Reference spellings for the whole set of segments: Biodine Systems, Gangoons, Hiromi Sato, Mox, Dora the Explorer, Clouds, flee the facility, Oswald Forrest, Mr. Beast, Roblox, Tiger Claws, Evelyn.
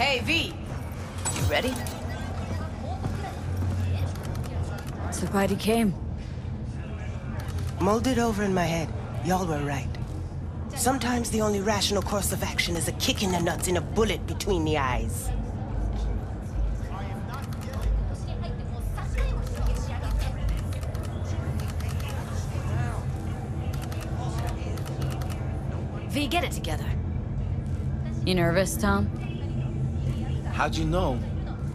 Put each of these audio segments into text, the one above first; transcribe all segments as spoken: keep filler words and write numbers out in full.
Hey, V. You ready? So glad he came. Mulled it over in my head. Y'all were right. Sometimes the only rational course of action is a kick in the nuts and a bullet between the eyes. V, get it together. You nervous, Tom? How'd you know?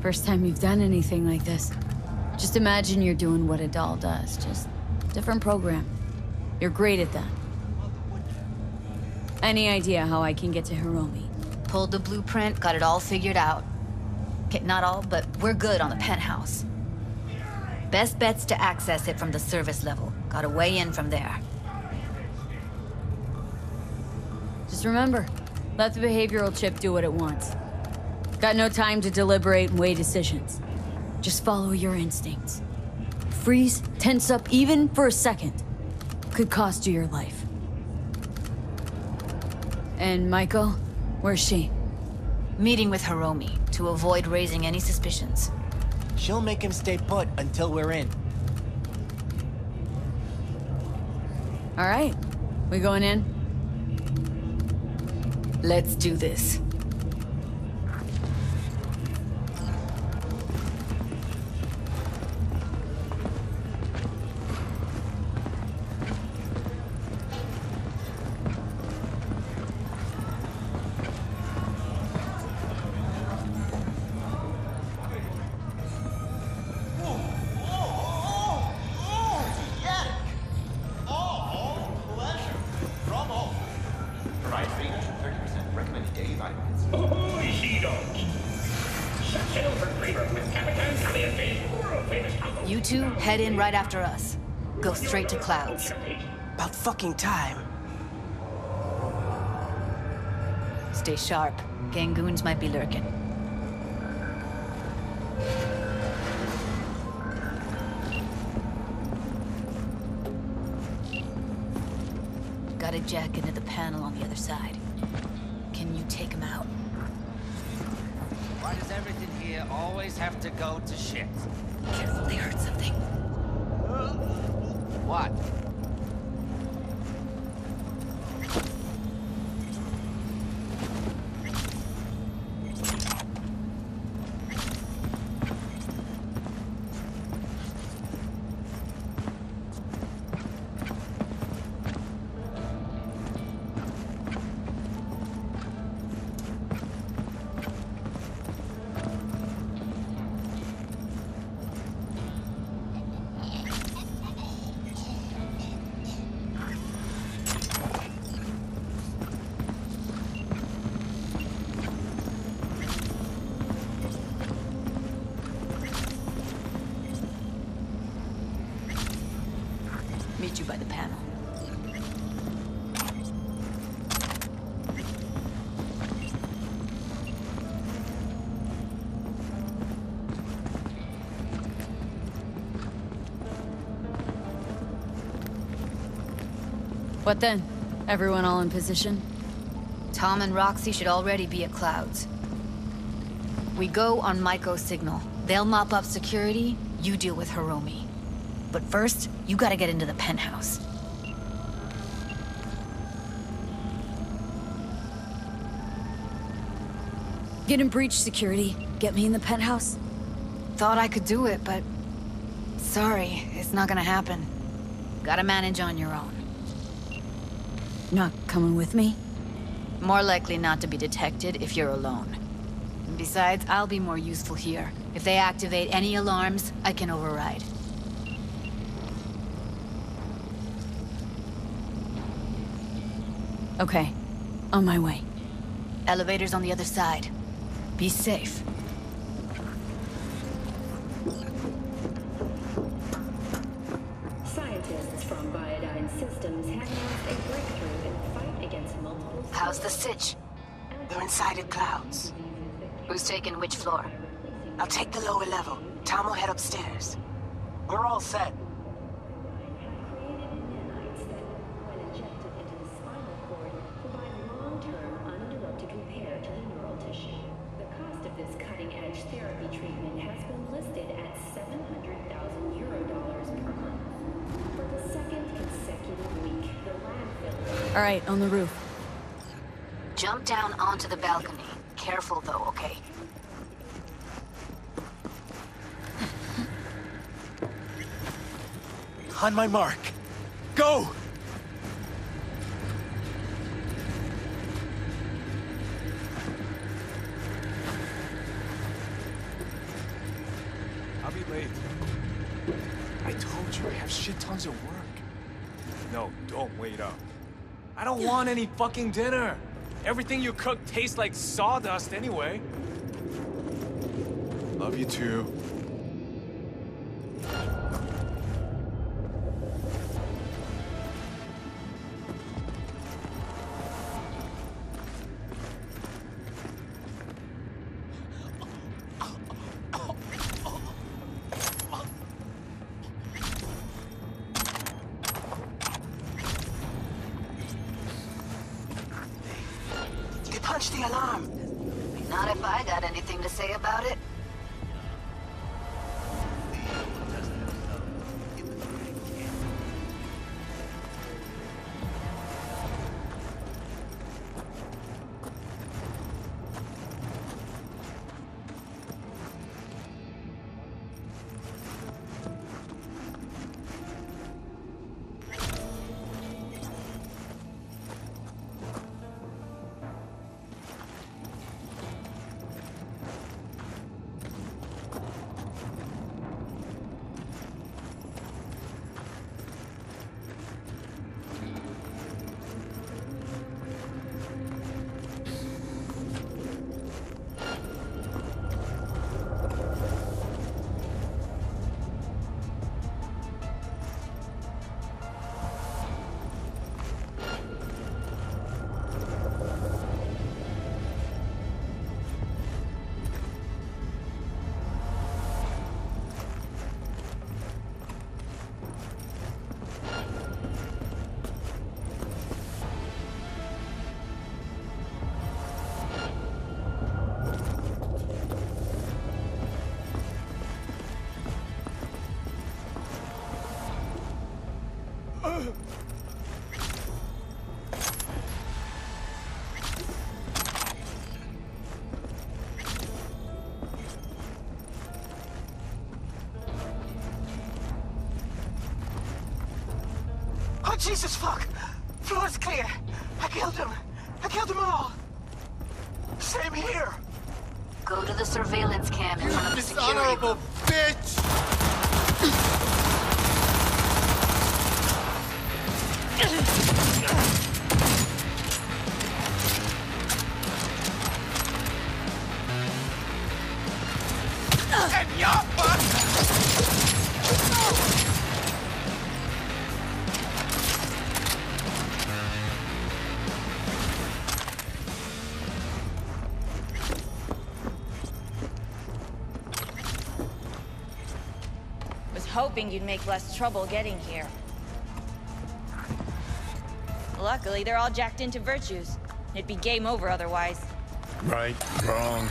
First time you've done anything like this. Just imagine you're doing what a doll does. Just different program. You're great at that. Any idea how I can get to Hiromi? Pulled the blueprint, got it all figured out. Okay, not all, but we're good on the penthouse. Best bet's to access it from the service level. Got a way in from there. Just remember, let the behavioral chip do what it wants. Got no time to deliberate and weigh decisions. Just follow your instincts. Freeze, tense up even for a second. Could cost you your life. And Maiko, where's she? Meeting with Hiromi to avoid raising any suspicions. She'll make him stay put until we're in. All right, we going in? Let's do this. Head in right after us. Go straight to Clouds. About fucking time. Stay sharp. Gangoons might be lurking. Got a jack into the panel on the other side. Can you take him out? Why does everything here always have to go to shit? Careful, they heard something. What? What then? Everyone all in position? Tom and Roxy should already be at Clouds. We go on Maiko's signal. They'll mop up security, you deal with Hiromi. But first, you gotta get into the penthouse. Get in breach security. Get me in the penthouse. Thought I could do it, but... sorry, it's not gonna happen. Gotta manage on your own. Not coming with me? More likely not to be detected if you're alone. And besides, I'll be more useful here. If they activate any alarms, I can override. Okay. On my way. Elevator's on the other side. Be safe. Scientists from Biodine Systems have announced a breakthrough. How's the sitch? They're inside of Clouds. Who's taking which floor? I'll take the lower level. Tom will head upstairs. We're all set. All right, on the roof. Jump down onto the balcony. Careful, though, okay? On my mark. Go! I'll be late. I told you I have shit tons of work. No, don't wait up. I don't want any fucking dinner. Everything you cook tastes like sawdust anyway. Love you too. Jesus fuck! Floor's clear! I killed him! I killed them all! Same here! Go to the surveillance cam in front of the security. You dishonorable bitch! Hoping you'd make less trouble getting here. Luckily, they're all jacked into virtues. It'd be game over otherwise. Right, wrong.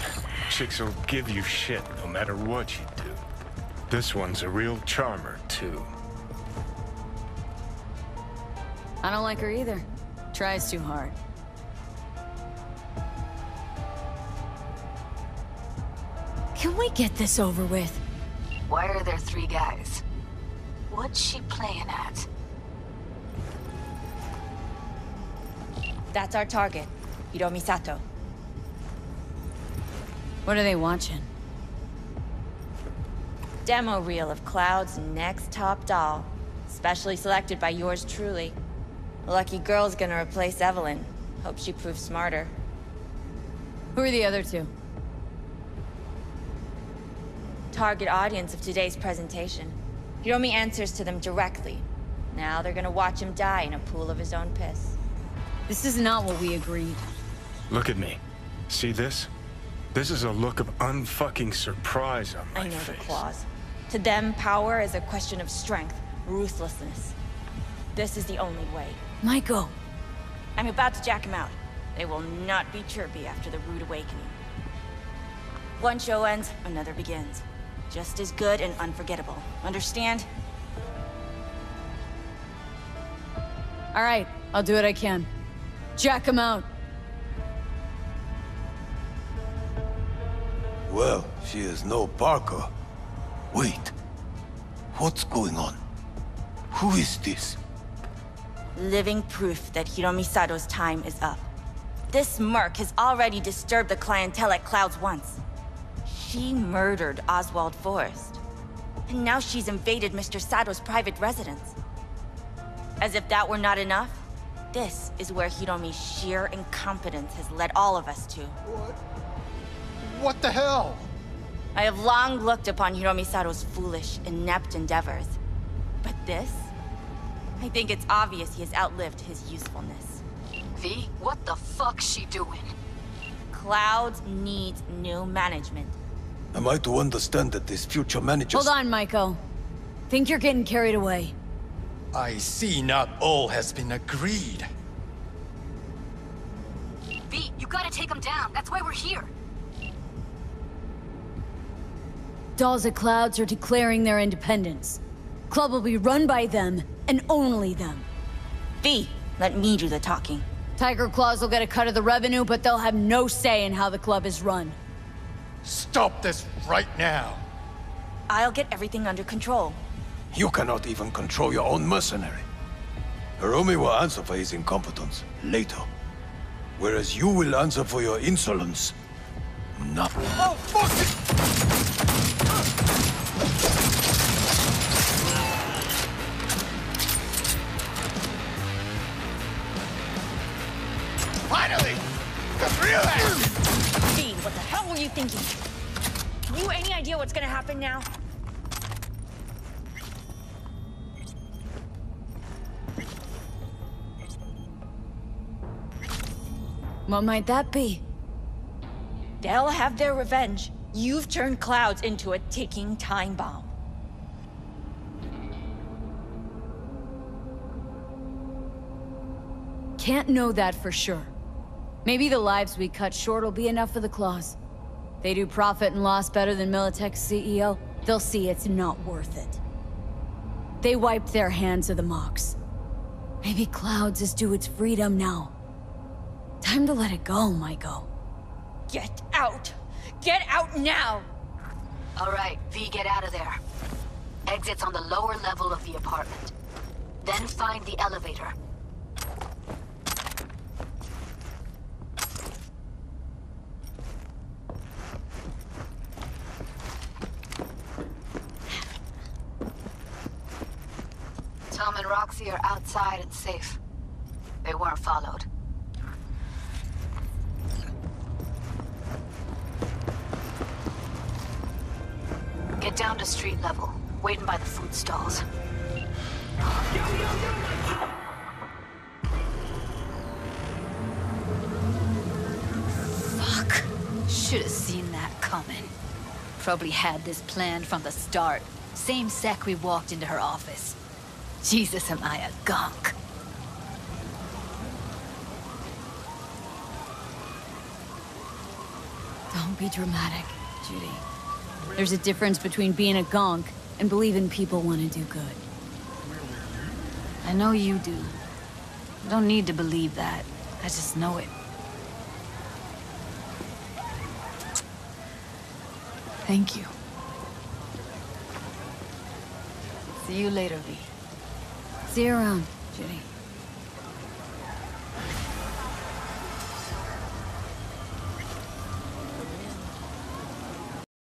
Chicks will give you shit no matter what you do. This one's a real charmer, too. I don't like her either. Tries too hard. Can we get this over with? Why are there three guys? What's she playing at? That's our target, Hiromi Sato. What are they watching? Demo reel of Clouds' next top doll, specially selected by yours truly. The lucky girl's gonna replace Evelyn. Hope she proves smarter. Who are the other two? Target audience of today's presentation. Hiromi answers to them directly. Now they're gonna watch him die in a pool of his own piss. This is not what we agreed. Look at me. See this? This is a look of unfucking surprise on my face. I know the Claws. To them, power is a question of strength, ruthlessness. This is the only way. Michael! I'm about to jack him out. They will not be chirpy after the rude awakening. One show ends, another begins. Just as good and unforgettable. Understand? All right, I'll do what I can. Jack him out. Well, she is no Parker. Wait. What's going on? Who is this? Living proof that Hiromi Sato's time is up. This merc has already disturbed the clientele at Clouds once. She murdered Oswald Forrest. And now she's invaded Mister Sato's private residence. As if that were not enough, this is where Hiromi's sheer incompetence has led all of us to. What? What the hell? I have long looked upon Hiromi Sato's foolish, inept endeavors. But this? I think it's obvious he has outlived his usefulness. V, what the fuck's she doing? Clouds needs new management. Am I to understand that this future manager... Hold on, Michael. Think you're getting carried away. I see not all has been agreed. V, you gotta take him down. That's why we're here. Dolls at Clouds are declaring their independence. Club will be run by them, and only them. V, let me do the talking. Tiger Claws will get a cut of the revenue, but they'll have no say in how the club is run. Stop this right now! I'll get everything under control. You cannot even control your own mercenary. Hiromi will answer for his incompetence later. Whereas you will answer for your insolence. Nothing. Oh, fuck it! Finally! The real action! Gene, what the hell were you thinking? You any idea what's gonna happen now? What might that be? They'll have their revenge. You've turned Clouds into a ticking time bomb. Can't know that for sure. Maybe the lives we cut short will be enough for the Claws. They do profit and loss better than Militech's C E O. They'll see it's not worth it. They wiped their hands of the Mox. Maybe Clouds is due its freedom now. Time to let it go, Michael. Get out! Get out now! All right, V, get out of there. Exit's on the lower level of the apartment. Then find the elevator. Tom and Roxy are outside and safe. They weren't followed. Get down to street level, waiting by the food stalls. Fuck. Should have seen that coming. Probably had this planned from the start. Same sec we walked into her office. Jesus, am I a gunk. Don't be dramatic, Judy. There's a difference between being a gonk and believing people want to do good. I know you do. I don't need to believe that. I just know it. Thank you. See you later, V. See you around, Judy.